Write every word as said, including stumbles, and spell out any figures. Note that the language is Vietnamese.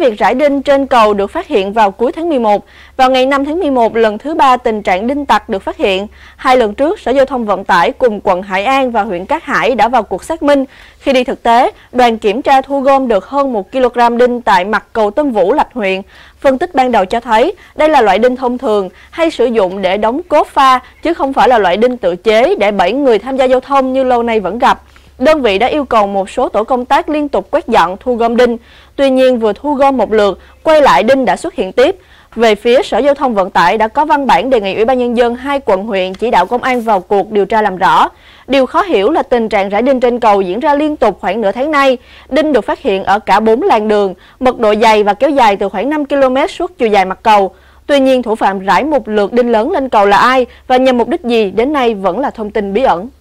việc rải đinh trên cầu được phát hiện vào cuối tháng mười một. Vào ngày năm tháng mười một, lần thứ ba tình trạng đinh tặc được phát hiện. Hai lần trước, Sở Giao thông Vận tải cùng quận Hải An và huyện Cát Hải đã vào cuộc xác minh. Khi đi thực tế, đoàn kiểm tra thu gom được hơn một ki lô gam đinh tại mặt cầu Tân Vũ, Lạch Huyện. Phân tích ban đầu cho thấy đây là loại đinh thông thường hay sử dụng để đóng cốt pha, chứ không phải là loại đinh tự chế để bẫy người tham gia giao thông như lâu nay vẫn gặp. Đơn vị đã yêu cầu một số tổ công tác liên tục quét dọn thu gom đinh. Tuy nhiên, vừa thu gom một lượt, quay lại đinh đã xuất hiện tiếp. Về phía Sở Giao thông Vận tải đã có văn bản đề nghị Ủy ban Nhân dân hai quận huyện chỉ đạo công an vào cuộc điều tra làm rõ. Điều khó hiểu là tình trạng rải đinh trên cầu diễn ra liên tục khoảng nửa tháng nay. Đinh được phát hiện ở cả bốn làn đường, mật độ dày và kéo dài từ khoảng năm ki lô mét suốt chiều dài mặt cầu. Tuy nhiên, thủ phạm rải một lượt đinh lớn lên cầu là ai và nhằm mục đích gì đến nay vẫn là thông tin bí ẩn.